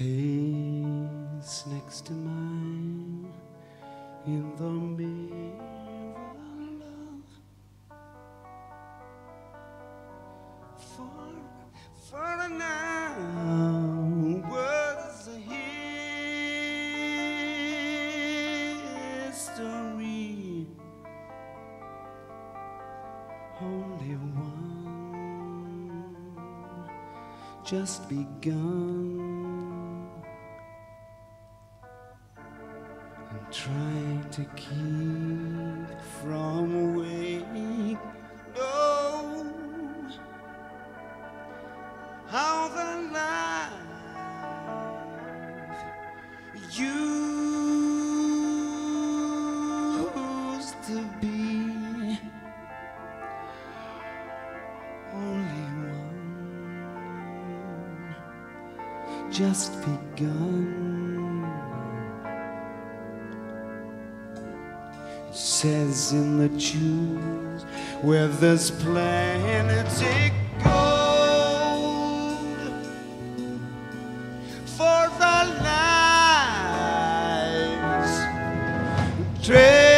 face next to mine in the mirror, for now was a history, only one just begun. Trying to keep from awake, no, how the life used to be, only one just begun. Says in the tunes where this planetic gold for the lives treasury,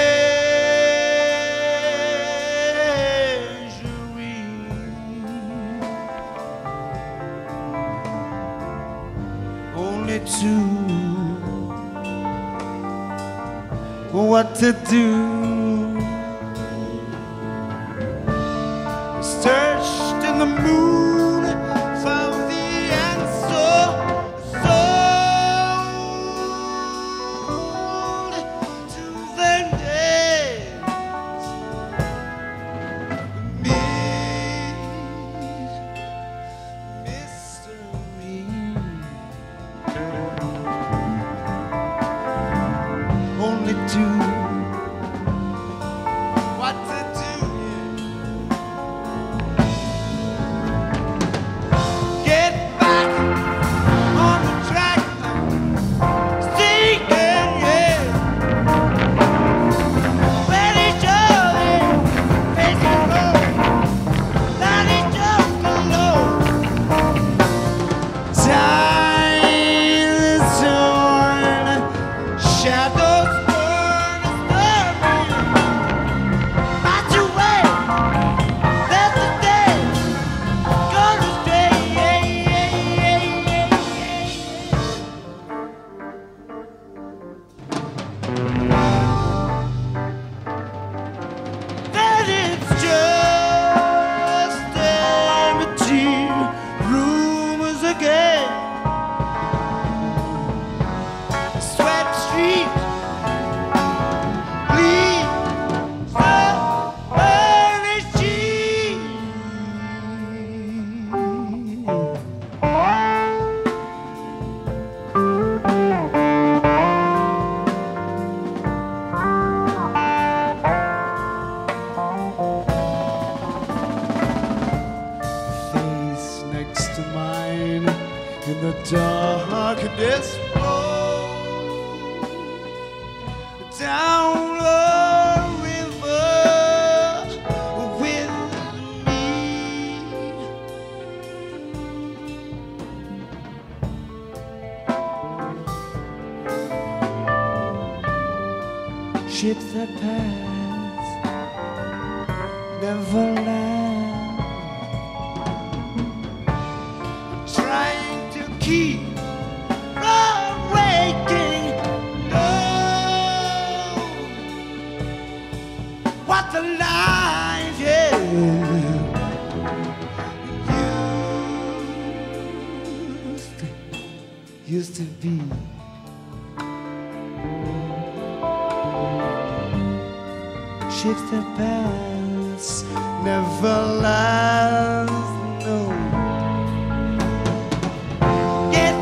only two. What to do? Searched in the moon, found the answer, sold to their names. Mystery, only two. In the darkness flow down the river with me, ships that pass never land, trying keep from waking, know what the life used to be. Ships that pass never last, no. Hey!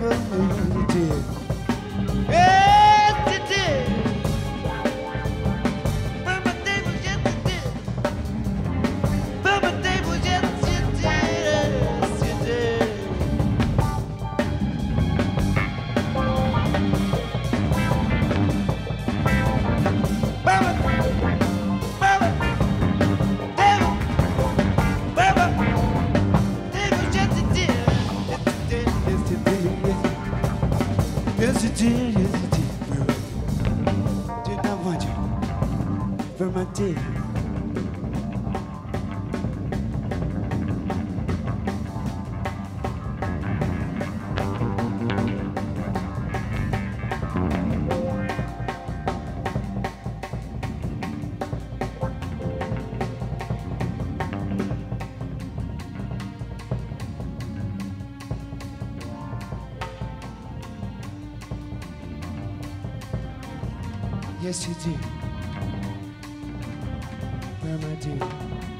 never knew you did. Yes, you did. Birthday was yesterday. Birthday was yesterday. Yes, you did. Yes, you did, yes, you did, Burma. Did not want you, Burma did. Yes, you did. Burma did.